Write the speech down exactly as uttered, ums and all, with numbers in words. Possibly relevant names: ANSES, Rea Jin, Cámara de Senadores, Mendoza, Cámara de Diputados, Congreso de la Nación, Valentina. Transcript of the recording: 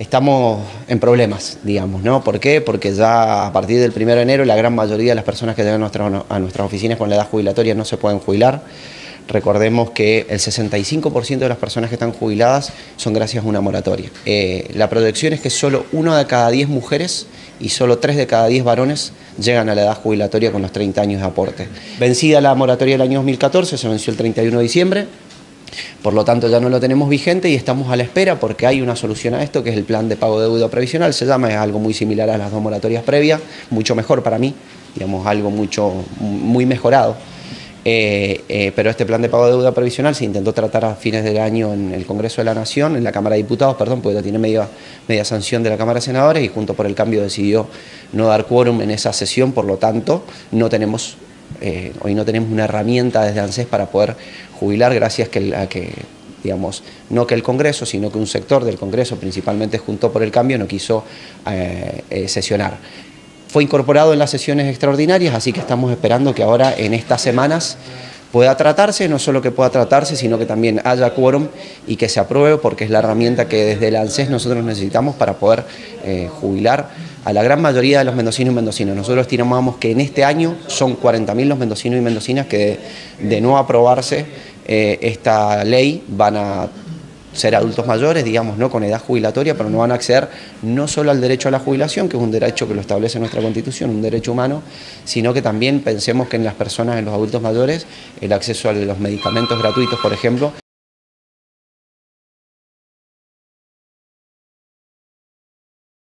Estamos en problemas, digamos, ¿no? ¿Por qué? Porque ya a partir del primero de enero la gran mayoría de las personas que llegan a, nuestra, a nuestras oficinas con la edad jubilatoria no se pueden jubilar. Recordemos que el sesenta y cinco por ciento de las personas que están jubiladas son gracias a una moratoria. Eh, la proyección es que solo una de cada diez mujeres y solo tres de cada diez varones llegan a la edad jubilatoria con los treinta años de aporte. Vencida la moratoria del año dos mil catorce, se venció el treinta y uno de diciembre. Por lo tanto, ya no lo tenemos vigente y estamos a la espera porque hay una solución a esto, que es el plan de pago de deuda previsional. Se llama, es algo muy similar a las dos moratorias previas, mucho mejor para mí, digamos, algo mucho, muy mejorado. Eh, eh, pero este plan de pago de deuda previsional se intentó tratar a fines del año en el Congreso de la Nación, en la Cámara de Diputados, perdón, porque ya tiene media, media sanción de la Cámara de Senadores, y Juntos por el Cambio decidió no dar quórum en esa sesión. Por lo tanto, no tenemos... Eh, hoy no tenemos una herramienta desde ANSES para poder jubilar, gracias que el, a que, digamos, no que el Congreso, sino que un sector del Congreso, principalmente Juntos por el Cambio, no quiso eh, eh, sesionar. Fue incorporado en las sesiones extraordinarias, así que estamos esperando que ahora en estas semanas pueda tratarse, no solo que pueda tratarse, sino que también haya quórum y que se apruebe, porque es la herramienta que desde el ANSES nosotros necesitamos para poder eh, jubilar a la gran mayoría de los mendocinos y mendocinas. Nosotros estimamos que en este año son cuarenta mil los mendocinos y mendocinas que de, de no aprobarse eh, esta ley van a ser adultos mayores, digamos, no con edad jubilatoria, pero no van a acceder no solo al derecho a la jubilación, que es un derecho que lo establece nuestra Constitución, un derecho humano, sino que también pensemos que en las personas, en los adultos mayores, el acceso a los medicamentos gratuitos, por ejemplo,